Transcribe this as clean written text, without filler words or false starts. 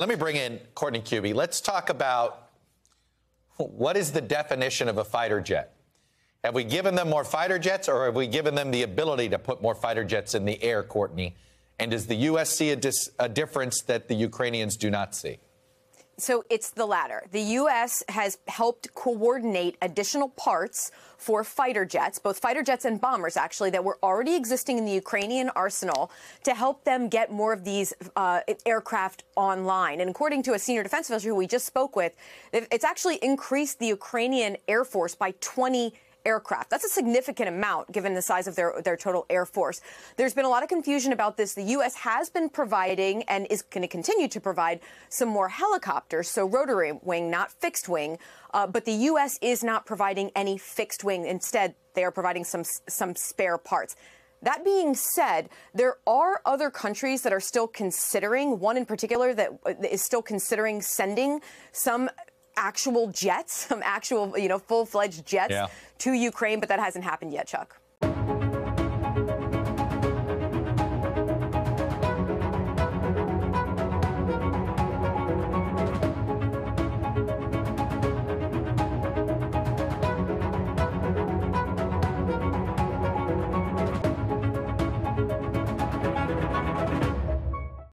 Let me bring in Courtney Kube. Let's talk about what is the definition of a fighter jet. Have we given them more fighter jets, or have we given them the ability to put more fighter jets in the air, Courtney? And does the U.S. see a difference that the Ukrainians do not see? So it's the latter. The U.S. has helped coordinate additional parts for fighter jets, both fighter jets and bombers, actually, that were already existing in the Ukrainian arsenal to help them get more of these aircraft online. And according to a senior defense officer who we just spoke with, it's actually increased the Ukrainian Air Force by 20 aircraft. That's a significant amount given the size of their total air force. There's been a lot of confusion about this. The U.S. has been providing and is going to continue to provide some more helicopters, so rotary wing, not fixed wing. But the U.S. is not providing any fixed wing. Instead, they are providing some spare parts. That being said, there are other countries that are still considering, one in particular that is still considering sending some actual jets, some actual, full-fledged jets to Ukraine, but that hasn't happened yet, Chuck.